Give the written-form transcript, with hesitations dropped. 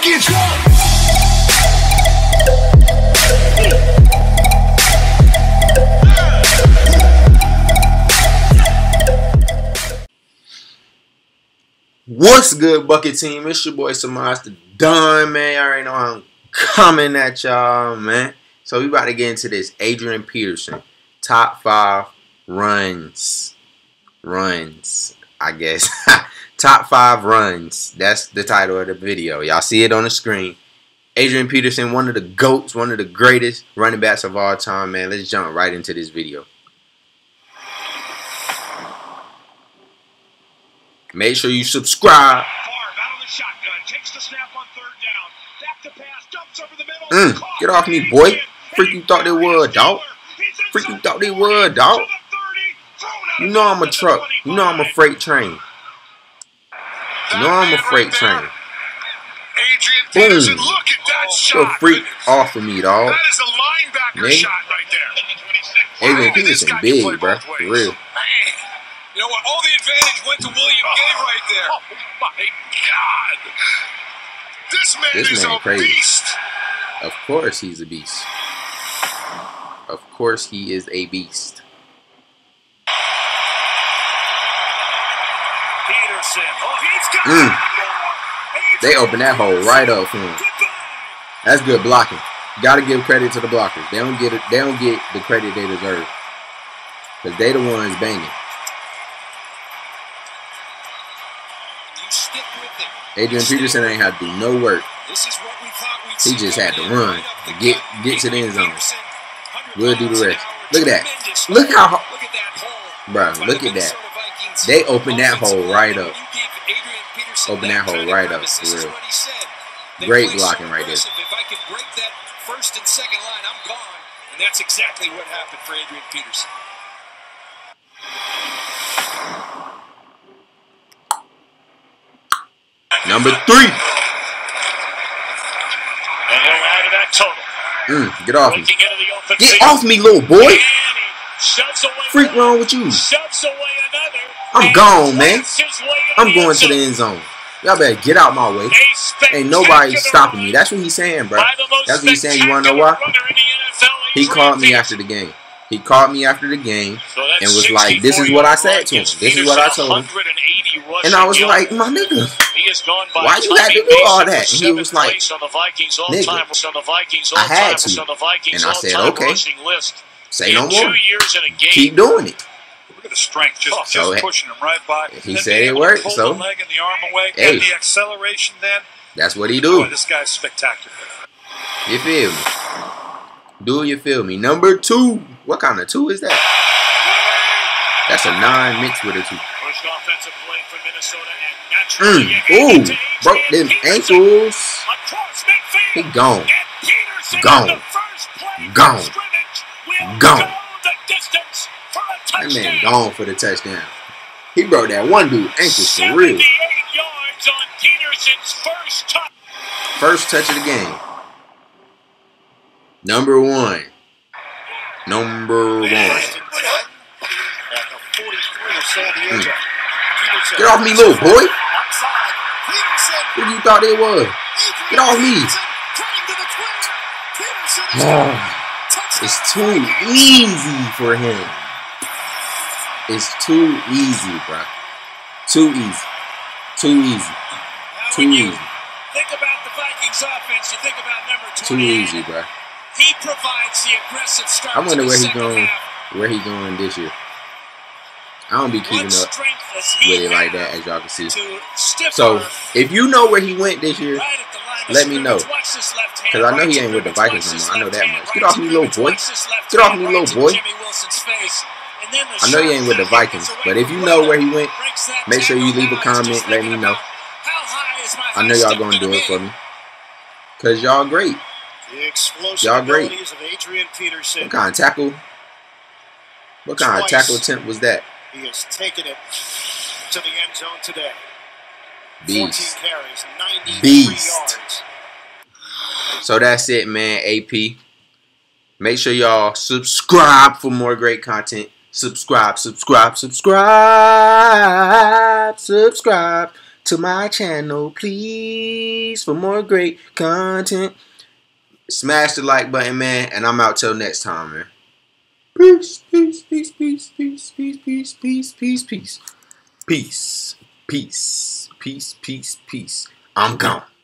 fucking jump. What's good, Bucket Team? It's your boy Semaj the Don, man. I already know I'm coming at y'all, man. So we about to get into this Adrian Peterson top 5 runs, I guess. Top 5 runs. That's the title of the video. Y'all see it on the screen. Adrian Peterson, one of the GOATs, one of the greatest running backs of all time, man. Let's jump right into this video. Make sure you subscribe. Get off me, boy. Freaking thought they were a dog. Freaking thought they were a dog. You know I'm a truck. You know I'm a freight train. You know I'm a freight train. Boom. You're a freak off of me, dog. That is a linebacker shot right there. Adrian Peterson big, bro. For real. You know what? All the advantage went to William Gay right there. Oh my God! This man is a crazy beast. Of course, he's a beast. Of course, he is a beast. Peterson, oh, he's got they open that hole right up for him. That's good blocking. Got to give credit to the blockers. They don't get it. They don't get the credit they deserve because they the ones banging. Adrian Peterson ain't had to do no work. He just had to run to get to the end zone. We'll do the rest. Look at that. Look how, bro. Look at that. They opened that hole right up. Open that hole right up for real. Great blocking right there. If I can break that first and second line, I'm gone. And that's exactly what happened for Adrian Peterson. Number 3. And they're out of that total. Get off me. Get off me, little boy. Freak wrong with you. I'm gone, man. I'm going to the end zone. Y'all better get out my way. Ain't nobody stopping me. That's what he's saying, bro. That's what he's saying. You want to know why? He called me after the game. He called me after the game and was like, this is what I said to him. This is what I told him. And I was like, my nigga, why you got to do all that? And he was like, nigga, I had to. And I said, okay, say no more. Keep doing it. Look at the strength, just pushing him right by. He said it worked, so hey, the acceleration then. That's what he do. This guy's spectacular. You feel me? Do you feel me? Number 2. What kind of 2 is that? That's a 9 mixed with a 2. First offensive play for Minnesota and naturally. Ooh, broke them ankles. He gone. Gone. Gone. Gone. That man gone for the touchdown. He broke that one dude ankles for real. 78 yards on Peterson's first touch. First touch of the game. Number 1. Number 1. Get off me, little boy. Who do you thought it was? Get off me. Oh, it's too easy for him. It's too easy, bro. Too easy. Too easy. Too easy. Think about the Vikings offense. You think about number 2. Too easy, bro. He provides the aggressive start. I wonder where he going this year. I don't be keeping up with it like that, as y'all can see. So if you know where he went this year, let me know. Because I know he ain't with the Vikings anymore. I know that much. Get off me, little boy. Get off me, little boy. I know he ain't with the Vikings, but if you know where he went, make sure you leave a comment. Let me know. I know y'all gonna do it for me. Cause y'all great. The explosive abilities of Adrian Peterson. What kind of tackle? What kind of tackle attempt was that? He has taken it to the end zone today. Beast. 14 carries, 93 yards. So that's it, man. AP. Make sure y'all subscribe for more great content. Subscribe. to my channel, please, for more great content. Smash the like button, man, and I'm out till next time, man. Peace, peace, peace, peace, peace, peace, peace, peace, peace, peace, peace, peace, peace, peace, peace. I'm gone.